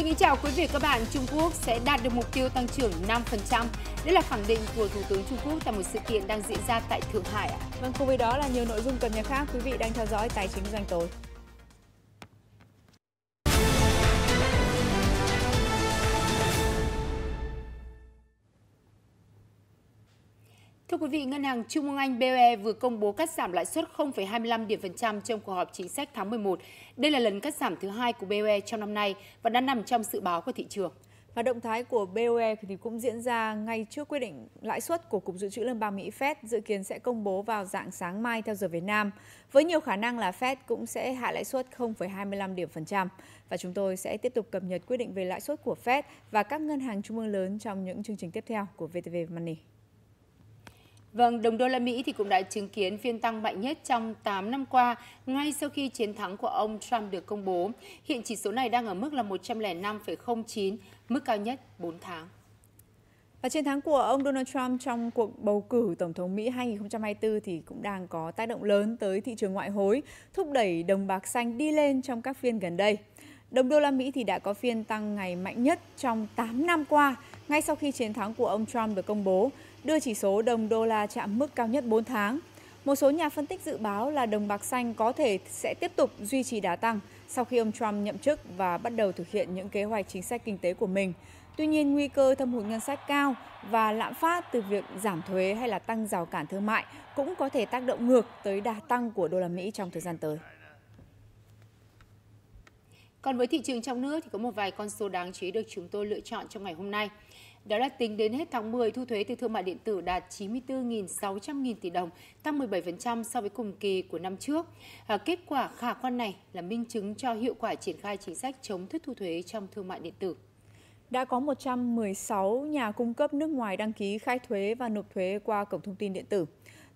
Xin kính chào quý vị và các bạn. Trung Quốc sẽ đạt được mục tiêu tăng trưởng 5%. Đây là khẳng định của Thủ tướng Trung Quốc tại một sự kiện đang diễn ra tại Thượng Hải ạ. Vâng, cùng với đó là nhiều nội dung cập nhật khác. Quý vị đang theo dõi Tài chính Doanh tối. Thưa quý vị, Ngân hàng Trung ương Anh BoE vừa công bố cắt giảm lãi suất 0,25 điểm phần trăm trong cuộc họp chính sách tháng 11. Đây là lần cắt giảm thứ hai của BoE trong năm nay và đã nằm trong dự báo của thị trường. Và động thái của BoE thì cũng diễn ra ngay trước quyết định lãi suất của Cục Dự trữ Liên bang Mỹ Fed dự kiến sẽ công bố vào rạng sáng mai theo giờ Việt Nam. Với nhiều khả năng là Fed cũng sẽ hạ lãi suất 0,25 điểm phần trăm. Và chúng tôi sẽ tiếp tục cập nhật quyết định về lãi suất của Fed và các ngân hàng trung ương lớn trong những chương trình tiếp theo của VTV Money. Vâng, đồng đô la Mỹ thì cũng đã chứng kiến phiên tăng mạnh nhất trong 8 năm qua ngay sau khi chiến thắng của ông Trump được công bố. Hiện chỉ số này đang ở mức là 105,09, mức cao nhất 4 tháng. Và chiến thắng của ông Donald Trump trong cuộc bầu cử Tổng thống Mỹ 2024 thì cũng đang có tác động lớn tới thị trường ngoại hối, thúc đẩy đồng bạc xanh đi lên trong các phiên gần đây. Đồng đô la Mỹ thì đã có phiên tăng ngày mạnh nhất trong 8 năm qua ngay sau khi chiến thắng của ông Trump được công bố, đưa chỉ số đồng đô la chạm mức cao nhất 4 tháng. Một số nhà phân tích dự báo là đồng bạc xanh có thể sẽ tiếp tục duy trì đà tăng sau khi ông Trump nhậm chức và bắt đầu thực hiện những kế hoạch chính sách kinh tế của mình. Tuy nhiên, nguy cơ thâm hụt ngân sách cao và lạm phát từ việc giảm thuế hay là tăng rào cản thương mại cũng có thể tác động ngược tới đà tăng của đô la Mỹ trong thời gian tới. Còn với thị trường trong nước thì có một vài con số đáng chú ý được chúng tôi lựa chọn trong ngày hôm nay. Đó là tính đến hết tháng 10, thu thuế từ thương mại điện tử đạt 94.600.000 tỷ đồng, tăng 17% so với cùng kỳ của năm trước. Kết quả khả quan này là minh chứng cho hiệu quả triển khai chính sách chống thất thu thuế trong thương mại điện tử. Đã có 116 nhà cung cấp nước ngoài đăng ký khai thuế và nộp thuế qua cổng thông tin điện tử.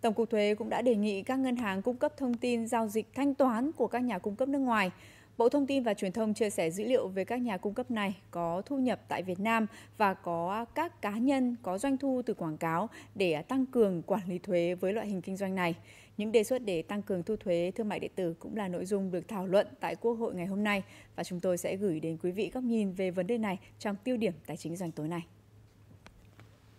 Tổng cục thuế cũng đã đề nghị các ngân hàng cung cấp thông tin giao dịch thanh toán của các nhà cung cấp nước ngoài. Bộ Thông tin và Truyền thông chia sẻ dữ liệu về các nhà cung cấp này có thu nhập tại Việt Nam và có các cá nhân có doanh thu từ quảng cáo để tăng cường quản lý thuế với loại hình kinh doanh này. Những đề xuất để tăng cường thu thuế thương mại điện tử cũng là nội dung được thảo luận tại Quốc hội ngày hôm nay và chúng tôi sẽ gửi đến quý vị góc nhìn về vấn đề này trong tiêu điểm Tài chính Doanh tối nay.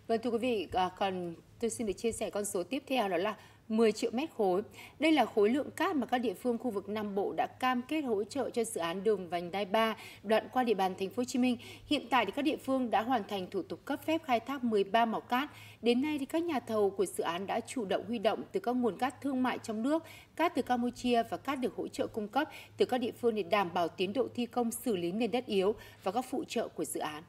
Vâng, thưa quý vị, còn tôi xin được chia sẻ con số tiếp theo đó là 10 triệu mét khối. Đây là khối lượng cát mà các địa phương khu vực Nam Bộ đã cam kết hỗ trợ cho dự án đường vành đai 3 đoạn qua địa bàn thành phố Hồ Chí Minh. Hiện tại thì các địa phương đã hoàn thành thủ tục cấp phép khai thác 13 mỏ cát. Đến nay thì các nhà thầu của dự án đã chủ động huy động từ các nguồn cát thương mại trong nước, cát từ Campuchia và cát được hỗ trợ cung cấp từ các địa phương để đảm bảo tiến độ thi công xử lý nền đất yếu và các phụ trợ của dự án.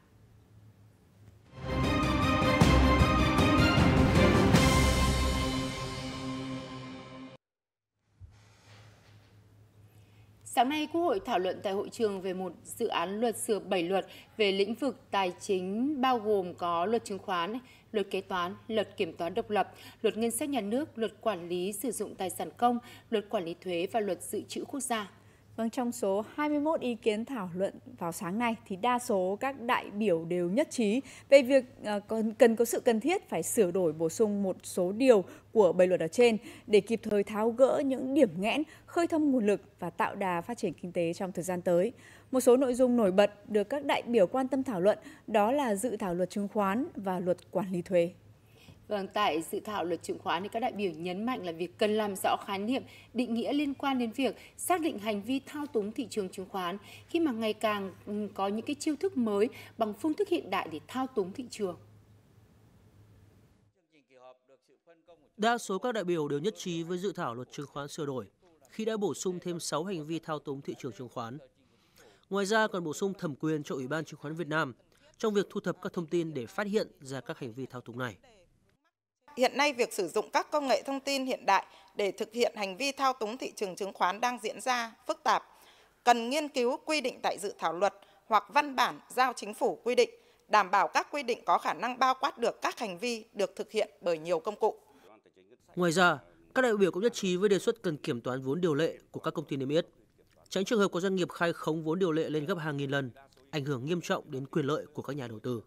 Sáng nay, Quốc hội thảo luận tại hội trường về một dự án luật sửa 7 luật về lĩnh vực tài chính bao gồm có luật chứng khoán, luật kế toán, luật kiểm toán độc lập, luật ngân sách nhà nước, luật quản lý sử dụng tài sản công, luật quản lý thuế và luật dự trữ quốc gia. Vâng, trong số 21 ý kiến thảo luận vào sáng nay thì đa số các đại biểu đều nhất trí về việc cần có sự cần thiết phải sửa đổi bổ sung một số điều của 7 luật ở trên để kịp thời tháo gỡ những điểm nghẽn, khơi thông nguồn lực và tạo đà phát triển kinh tế trong thời gian tới. Một số nội dung nổi bật được các đại biểu quan tâm thảo luận đó là dự thảo luật chứng khoán và luật quản lý thuế. Vâng, tại dự thảo luật chứng khoán thì các đại biểu nhấn mạnh là việc cần làm rõ khái niệm, định nghĩa liên quan đến việc xác định hành vi thao túng thị trường chứng khoán khi mà ngày càng có những cái chiêu thức mới bằng phương thức hiện đại để thao túng thị trường. Đa số các đại biểu đều nhất trí với dự thảo luật chứng khoán sửa đổi khi đã bổ sung thêm 6 hành vi thao túng thị trường chứng khoán. Ngoài ra còn bổ sung thẩm quyền cho Ủy ban Chứng khoán Việt Nam trong việc thu thập các thông tin để phát hiện ra các hành vi thao túng này. Hiện nay, việc sử dụng các công nghệ thông tin hiện đại để thực hiện hành vi thao túng thị trường chứng khoán đang diễn ra phức tạp. Cần nghiên cứu quy định tại dự thảo luật hoặc văn bản giao chính phủ quy định, đảm bảo các quy định có khả năng bao quát được các hành vi được thực hiện bởi nhiều công cụ. Ngoài ra, các đại biểu cũng nhất trí với đề xuất cần kiểm toán vốn điều lệ của các công ty niêm yết, tránh trường hợp có doanh nghiệp khai khống vốn điều lệ lên gấp hàng nghìn lần, ảnh hưởng nghiêm trọng đến quyền lợi của các nhà đầu tư.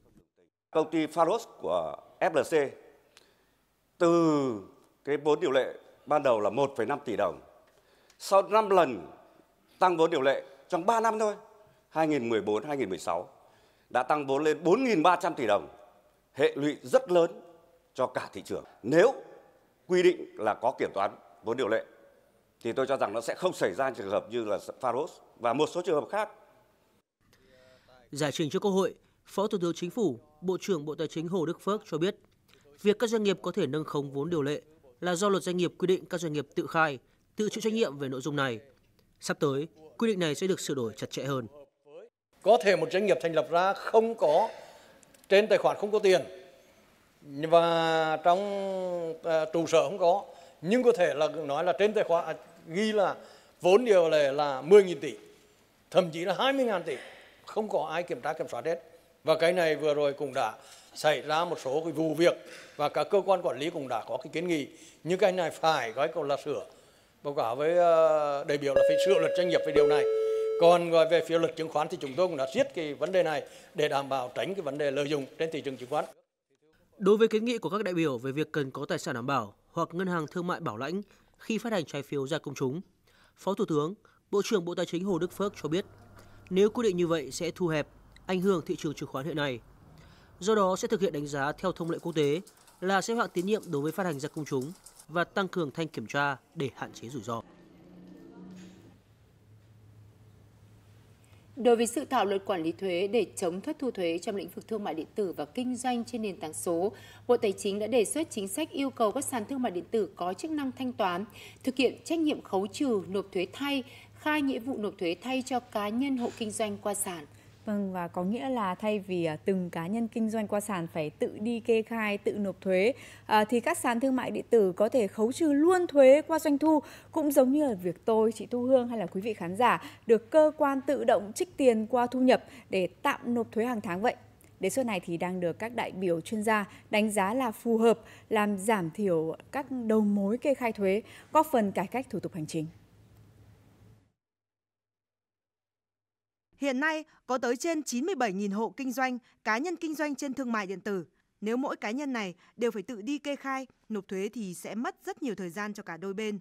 Công ty Faros của FLC từ cái vốn điều lệ ban đầu là 1,5 tỷ đồng. Sau 5 lần tăng vốn điều lệ trong 3 năm thôi 2014-2016 đã tăng vốn lên 4.300 tỷ đồng, hệ lụy rất lớn cho cả thị trường. Nếu quy định là có kiểm toán vốn điều lệ thì tôi cho rằng nó sẽ không xảy ra trường hợp như là Faros và một số trường hợp khác. Giải trình trước Quốc hội, Phó Thủ tướng Chính phủ, Bộ trưởng Bộ Tài chính Hồ Đức Phước cho biết, việc các doanh nghiệp có thể nâng khống vốn điều lệ là do luật doanh nghiệp quy định các doanh nghiệp tự khai, tự chịu trách nhiệm về nội dung này. Sắp tới, quy định này sẽ được sửa đổi chặt chẽ hơn. Có thể một doanh nghiệp thành lập ra không có, trên tài khoản không có tiền và trong trụ sở không có, nhưng có thể là nói là trên tài khoản ghi là vốn điều lệ là 10.000 tỷ, thậm chí là 20.000 tỷ, không có ai kiểm tra kiểm soát hết. Và cái này vừa rồi cũng đã xảy ra một số cái vụ việc và các cơ quan quản lý cũng đã có cái kiến nghị, nhưng cái này phải gói cầu là sửa. Báo cáo với đại biểu là phải sửa luật doanh nghiệp về điều này. Còn về phía luật chứng khoán thì chúng tôi cũng đã siết cái vấn đề này để đảm bảo tránh cái vấn đề lợi dụng trên thị trường chứng khoán. Đối với kiến nghị của các đại biểu về việc cần có tài sản đảm bảo hoặc ngân hàng thương mại bảo lãnh khi phát hành trái phiếu ra công chúng, Phó Thủ tướng, Bộ trưởng Bộ Tài chính Hồ Đức Phước cho biết, nếu quy định như vậy sẽ thu hẹp, ảnh hưởng thị trường chứng khoán hiện nay. Do đó sẽ thực hiện đánh giá theo thông lệ quốc tế là xếp hạng tín nhiệm đối với phát hành ra công chúng và tăng cường thanh kiểm tra để hạn chế rủi ro. Đối với sự thảo luật quản lý thuế để chống thất thu thuế trong lĩnh vực thương mại điện tử và kinh doanh trên nền tảng số, Bộ Tài chính đã đề xuất chính sách yêu cầu các sàn thương mại điện tử có chức năng thanh toán, thực hiện trách nhiệm khấu trừ nộp thuế thay, khai nghĩa vụ nộp thuế thay cho cá nhân hộ kinh doanh qua sàn. Vâng, và có nghĩa là thay vì từng cá nhân kinh doanh qua sàn phải tự đi kê khai, tự nộp thuế, thì các sàn thương mại điện tử có thể khấu trừ luôn thuế qua doanh thu, cũng giống như là việc tôi, chị Thu Hương hay là quý vị khán giả được cơ quan tự động trích tiền qua thu nhập để tạm nộp thuế hàng tháng vậy. Đề xuất này thì đang được các đại biểu chuyên gia đánh giá là phù hợp, làm giảm thiểu các đầu mối kê khai thuế, góp phần cải cách thủ tục hành chính. Hiện nay, có tới trên 97.000 hộ kinh doanh, cá nhân kinh doanh trên thương mại điện tử. Nếu mỗi cá nhân này đều phải tự đi kê khai, nộp thuế thì sẽ mất rất nhiều thời gian cho cả đôi bên.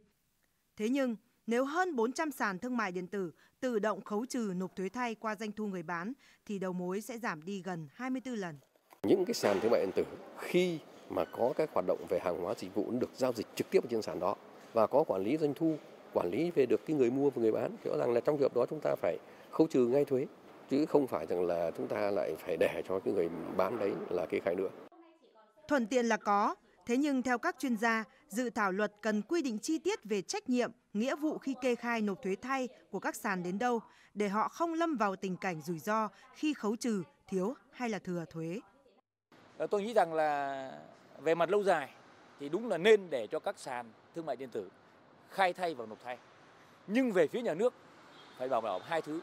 Thế nhưng, nếu hơn 400 sàn thương mại điện tử tự động khấu trừ nộp thuế thay qua doanh thu người bán, thì đầu mối sẽ giảm đi gần 24 lần. Những cái sàn thương mại điện tử khi mà có các hoạt động về hàng hóa dịch vụ được giao dịch trực tiếp trên sàn đó và có quản lý doanh thu, quản lý về được cái người mua và người bán, rõ ràng là trong trường hợp đó chúng ta phải khấu trừ ngay thuế, chứ không phải rằng là chúng ta lại phải để cho cái người bán đấy là kê khai nữa. Thuận tiện là có, thế nhưng theo các chuyên gia, dự thảo luật cần quy định chi tiết về trách nhiệm, nghĩa vụ khi kê khai nộp thuế thay của các sàn đến đâu, để họ không lâm vào tình cảnh rủi ro khi khấu trừ, thiếu hay là thừa thuế. Tôi nghĩ rằng là về mặt lâu dài thì đúng là nên để cho các sàn thương mại điện tử khai thay và nộp thay. Nhưng về phía nhà nước phải bảo đảm hai thứ.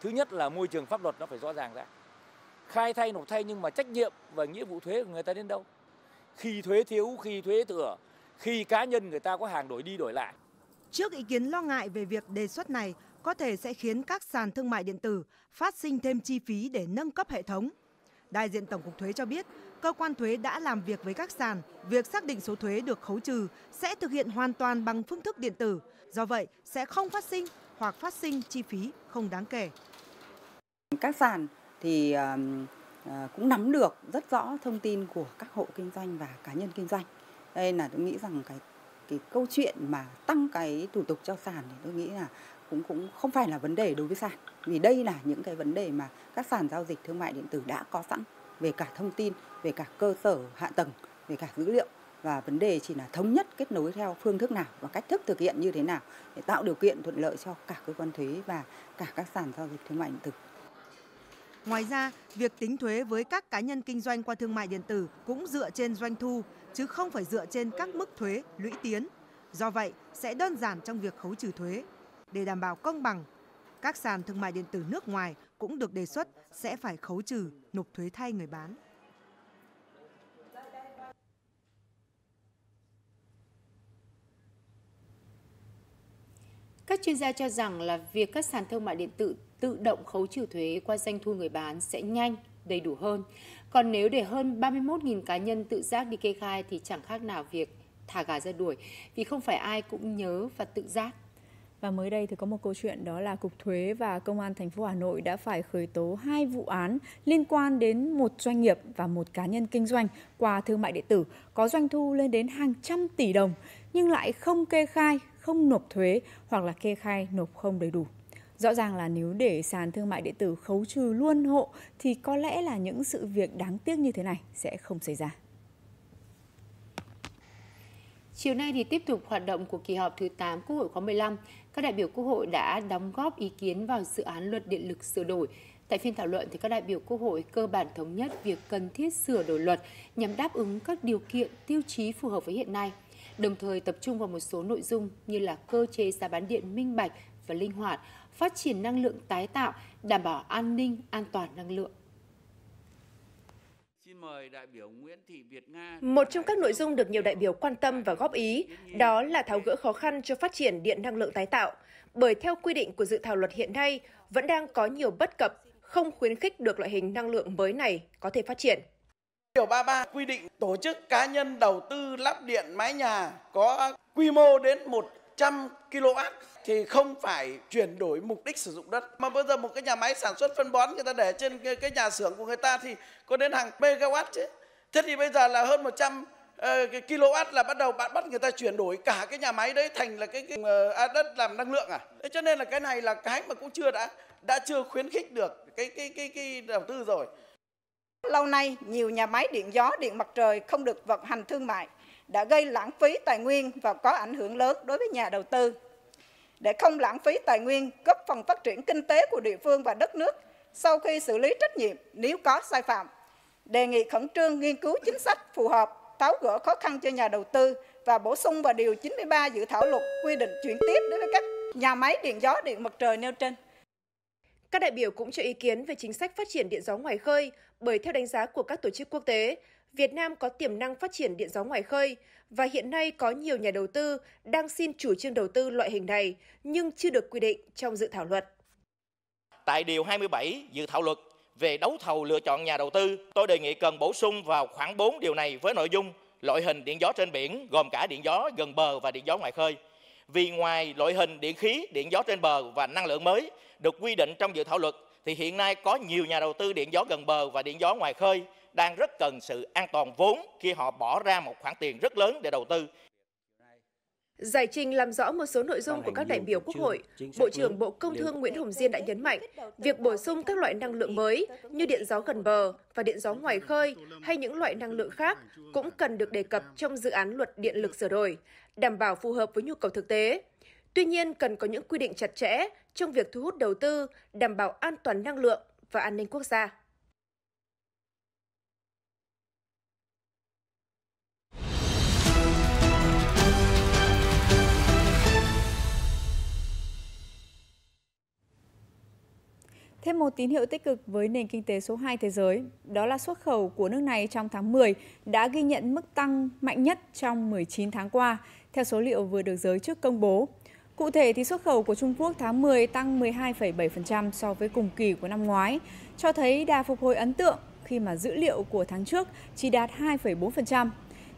Thứ nhất là môi trường pháp luật nó phải rõ ràng ra. Khai thay, nộp thay nhưng mà trách nhiệm và nghĩa vụ thuế của người ta đến đâu? Khi thuế thiếu, khi thuế thừa, khi cá nhân người ta có hàng đổi đi đổi lại. Trước ý kiến lo ngại về việc đề xuất này có thể sẽ khiến các sàn thương mại điện tử phát sinh thêm chi phí để nâng cấp hệ thống, đại diện Tổng cục Thuế cho biết, cơ quan thuế đã làm việc với các sàn, việc xác định số thuế được khấu trừ sẽ thực hiện hoàn toàn bằng phương thức điện tử, do vậy sẽ không phát sinh hoặc phát sinh chi phí không đáng kể. Các sàn thì cũng nắm được rất rõ thông tin của các hộ kinh doanh và cá nhân kinh doanh. Đây là tôi nghĩ rằng cái câu chuyện mà tăng cái thủ tục cho sàn thì tôi nghĩ là cũng không phải là vấn đề đối với sàn. Vì đây là những cái vấn đề mà các sàn giao dịch thương mại điện tử đã có sẵn về cả thông tin, về cả cơ sở hạ tầng, về cả dữ liệu. Và vấn đề chỉ là thống nhất kết nối theo phương thức nào và cách thức thực hiện như thế nào để tạo điều kiện thuận lợi cho cả cơ quan thuế và cả các sàn giao dịch thương mại điện tử. Ngoài ra, việc tính thuế với các cá nhân kinh doanh qua thương mại điện tử cũng dựa trên doanh thu, chứ không phải dựa trên các mức thuế lũy tiến. Do vậy, sẽ đơn giản trong việc khấu trừ thuế. Để đảm bảo công bằng, các sàn thương mại điện tử nước ngoài cũng được đề xuất sẽ phải khấu trừ nộp thuế thay người bán. Các chuyên gia cho rằng là việc các sàn thương mại điện tử tự động khấu trừ thuế qua doanh thu người bán sẽ nhanh, đầy đủ hơn. Còn nếu để hơn 31.000 cá nhân tự giác đi kê khai thì chẳng khác nào việc thả gà ra đuổi, vì không phải ai cũng nhớ và tự giác. Và mới đây thì có một câu chuyện đó là Cục Thuế và Công an thành phố Hà Nội đã phải khởi tố 2 vụ án liên quan đến một doanh nghiệp và một cá nhân kinh doanh qua thương mại điện tử có doanh thu lên đến hàng trăm tỷ đồng nhưng lại không kê khai, không nộp thuế hoặc là kê khai nộp không đầy đủ. Rõ ràng là nếu để sàn thương mại điện tử khấu trừ luôn hộ thì có lẽ là những sự việc đáng tiếc như thế này sẽ không xảy ra. Chiều nay thì tiếp tục hoạt động của kỳ họp thứ 8 Quốc hội khóa 15, các đại biểu Quốc hội đã đóng góp ý kiến vào dự án luật điện lực sửa đổi. Tại phiên thảo luận thì các đại biểu Quốc hội cơ bản thống nhất việc cần thiết sửa đổi luật nhằm đáp ứng các điều kiện, tiêu chí phù hợp với hiện nay, đồng thời tập trung vào một số nội dung như là cơ chế giá bán điện minh bạch và linh hoạt, phát triển năng lượng tái tạo, đảm bảo an ninh, an toàn năng lượng. Một trong các nội dung được nhiều đại biểu quan tâm và góp ý đó là tháo gỡ khó khăn cho phát triển điện năng lượng tái tạo, bởi theo quy định của dự thảo luật hiện nay vẫn đang có nhiều bất cập, không khuyến khích được loại hình năng lượng mới này có thể phát triển. Điều 33 quy định tổ chức cá nhân đầu tư lắp điện mái nhà có quy mô đến 100 kW thì không phải chuyển đổi mục đích sử dụng đất. Mà bây giờ một cái nhà máy sản xuất phân bón người ta để trên cái nhà xưởng của người ta thì có đến hàng megawatt chứ. Thế thì bây giờ là hơn 100 kW là bắt đầu bạn bắt người ta chuyển đổi cả cái nhà máy đấy thành là cái đất làm năng lượng à. Thế cho nên là cái này là cái mà cũng chưa khuyến khích được cái đầu tư rồi. Lâu nay nhiều nhà máy điện gió, điện mặt trời không được vận hành thương mại đã gây lãng phí tài nguyên và có ảnh hưởng lớn đối với nhà đầu tư. Để không lãng phí tài nguyên, góp phần phát triển kinh tế của địa phương và đất nước, sau khi xử lý trách nhiệm nếu có sai phạm, đề nghị khẩn trương nghiên cứu chính sách phù hợp, tháo gỡ khó khăn cho nhà đầu tư và bổ sung vào điều 93 dự thảo luật quy định chuyển tiếp đối với các nhà máy điện gió, điện mặt trời nêu trên. Các đại biểu cũng cho ý kiến về chính sách phát triển điện gió ngoài khơi, bởi theo đánh giá của các tổ chức quốc tế, Việt Nam có tiềm năng phát triển điện gió ngoài khơi và hiện nay có nhiều nhà đầu tư đang xin chủ trương đầu tư loại hình này nhưng chưa được quy định trong dự thảo luật. Tại điều 27 dự thảo luật về đấu thầu lựa chọn nhà đầu tư, tôi đề nghị cần bổ sung vào khoảng 4 điều này với nội dung loại hình điện gió trên biển gồm cả điện gió gần bờ và điện gió ngoài khơi. Vì ngoài loại hình điện khí, điện gió trên bờ và năng lượng mới được quy định trong dự thảo luật thì hiện nay có nhiều nhà đầu tư điện gió gần bờ và điện gió ngoài khơi đang rất cần sự an toàn vốn khi họ bỏ ra một khoản tiền rất lớn để đầu tư. Giải trình làm rõ một số nội dung của các đại biểu Quốc hội, Bộ trưởng Bộ Công Thương Nguyễn Hồng Diên đã nhấn mạnh việc bổ sung các loại năng lượng mới như điện gió gần bờ và điện gió ngoài khơi hay những loại năng lượng khác cũng cần được đề cập trong dự án luật điện lực sửa đổi, đảm bảo phù hợp với nhu cầu thực tế. Tuy nhiên, cần có những quy định chặt chẽ trong việc thu hút đầu tư, đảm bảo an toàn năng lượng và an ninh quốc gia. Thêm một tín hiệu tích cực với nền kinh tế số 2 thế giới, đó là xuất khẩu của nước này trong tháng 10 đã ghi nhận mức tăng mạnh nhất trong 19 tháng qua, theo số liệu vừa được giới chức công bố. Cụ thể, thì xuất khẩu của Trung Quốc tháng 10 tăng 12,7% so với cùng kỳ của năm ngoái, cho thấy đà phục hồi ấn tượng khi mà dữ liệu của tháng trước chỉ đạt 2,4%.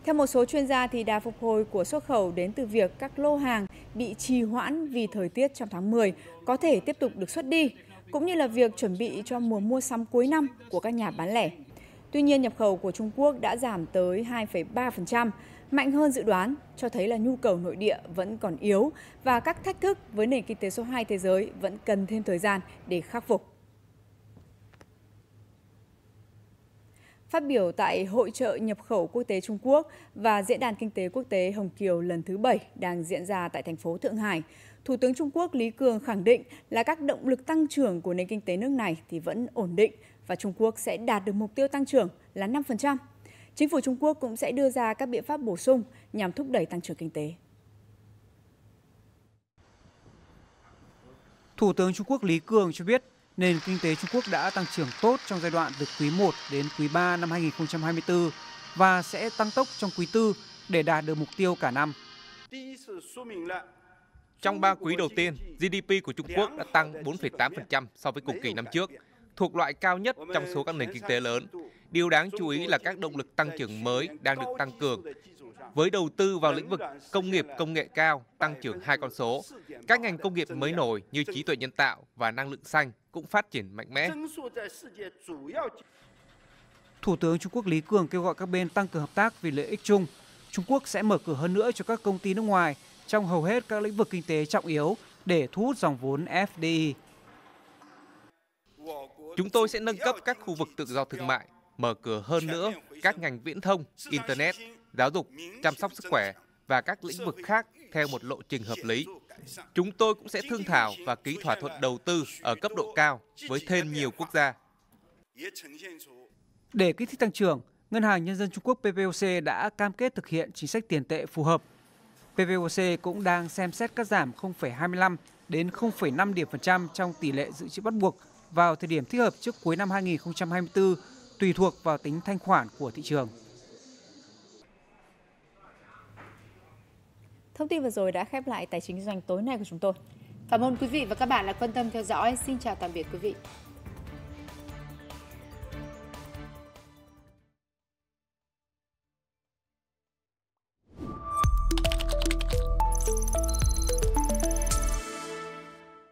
Theo một số chuyên gia, thì đà phục hồi của xuất khẩu đến từ việc các lô hàng bị trì hoãn vì thời tiết trong tháng 10 có thể tiếp tục được xuất đi, cũng như là việc chuẩn bị cho mùa mua sắm cuối năm của các nhà bán lẻ. Tuy nhiên, nhập khẩu của Trung Quốc đã giảm tới 2,3%, mạnh hơn dự đoán, cho thấy là nhu cầu nội địa vẫn còn yếu và các thách thức với nền kinh tế số 2 thế giới vẫn cần thêm thời gian để khắc phục. Phát biểu tại Hội chợ Nhập khẩu Quốc tế Trung Quốc và Diễn đàn Kinh tế Quốc tế Hồng Kiều lần thứ 7 đang diễn ra tại thành phố Thượng Hải, Thủ tướng Trung Quốc Lý Cường khẳng định là các động lực tăng trưởng của nền kinh tế nước này thì vẫn ổn định và Trung Quốc sẽ đạt được mục tiêu tăng trưởng là 5%. Chính phủ Trung Quốc cũng sẽ đưa ra các biện pháp bổ sung nhằm thúc đẩy tăng trưởng kinh tế. Thủ tướng Trung Quốc Lý Cường cho biết nền kinh tế Trung Quốc đã tăng trưởng tốt trong giai đoạn từ quý 1 đến quý 3 năm 2024 và sẽ tăng tốc trong quý 4 để đạt được mục tiêu cả năm. Trong 3 quý đầu tiên, GDP của Trung Quốc đã tăng 4,8% so với cùng kỳ năm trước, thuộc loại cao nhất trong số các nền kinh tế lớn. Điều đáng chú ý là các động lực tăng trưởng mới đang được tăng cường với đầu tư vào lĩnh vực công nghiệp công nghệ cao tăng trưởng 2 con số. Các ngành công nghiệp mới nổi như trí tuệ nhân tạo và năng lượng xanh cũng phát triển mạnh mẽ. Thủ tướng Trung Quốc Lý Cường kêu gọi các bên tăng cường hợp tác vì lợi ích chung. Trung Quốc sẽ mở cửa hơn nữa cho các công ty nước ngoài trong hầu hết các lĩnh vực kinh tế trọng yếu để thu hút dòng vốn FDI. Chúng tôi sẽ nâng cấp các khu vực tự do thương mại, mở cửa hơn nữa các ngành viễn thông, Internet, giáo dục, chăm sóc sức khỏe và các lĩnh vực khác theo một lộ trình hợp lý. Chúng tôi cũng sẽ thương thảo và ký thỏa thuận đầu tư ở cấp độ cao với thêm nhiều quốc gia. Để kích thích tăng trưởng, Ngân hàng Nhân dân Trung Quốc PBOC đã cam kết thực hiện chính sách tiền tệ phù hợp. PBOC cũng đang xem xét cắt giảm 0,25 đến 0,5 điểm phần trăm trong tỷ lệ dự trữ bắt buộc vào thời điểm thích hợp trước cuối năm 2024, tùy thuộc vào tính thanh khoản của thị trường. Thông tin vừa rồi đã khép lại Tài chính Doanh tối nay của chúng tôi. Cảm ơn quý vị và các bạn đã quan tâm theo dõi. Xin chào tạm biệt quý vị.